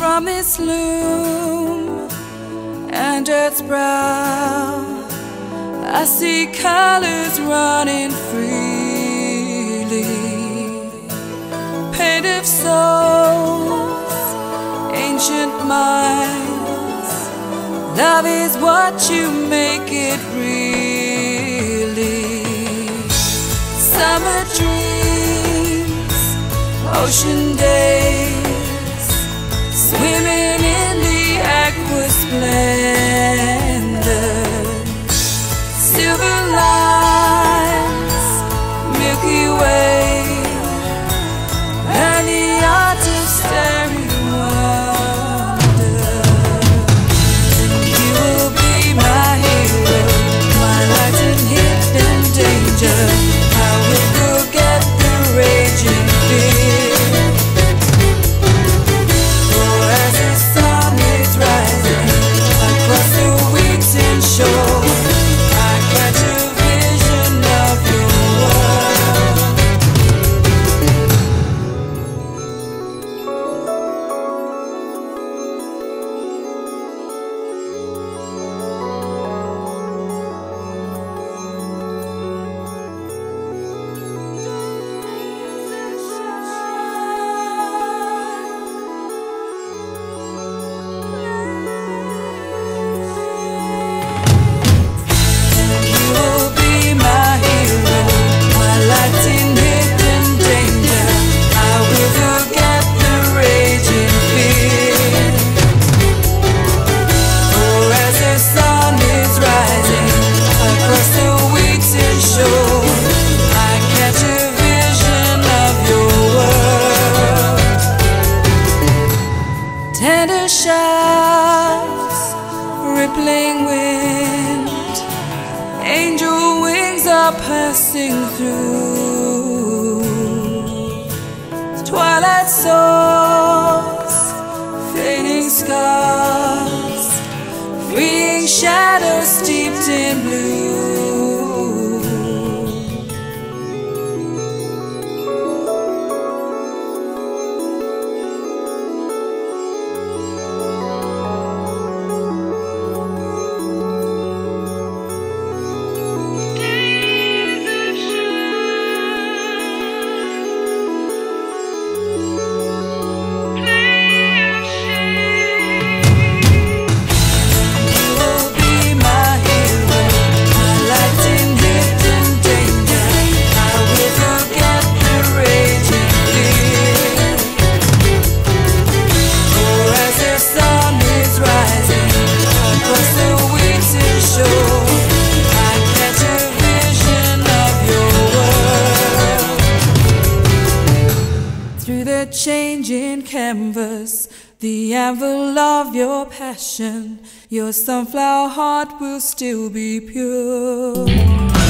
from its loom and its brow. I see colors running freely, painted souls, ancient minds. Love is what you make it really. Summer dreams, ocean days, swimming in the aqua splendor, silver lines, Milky Way, and the art of staring wonder. You will be my hero, my light in hidden danger. I will forget the raging fear. Your sunflower heart will still be pure.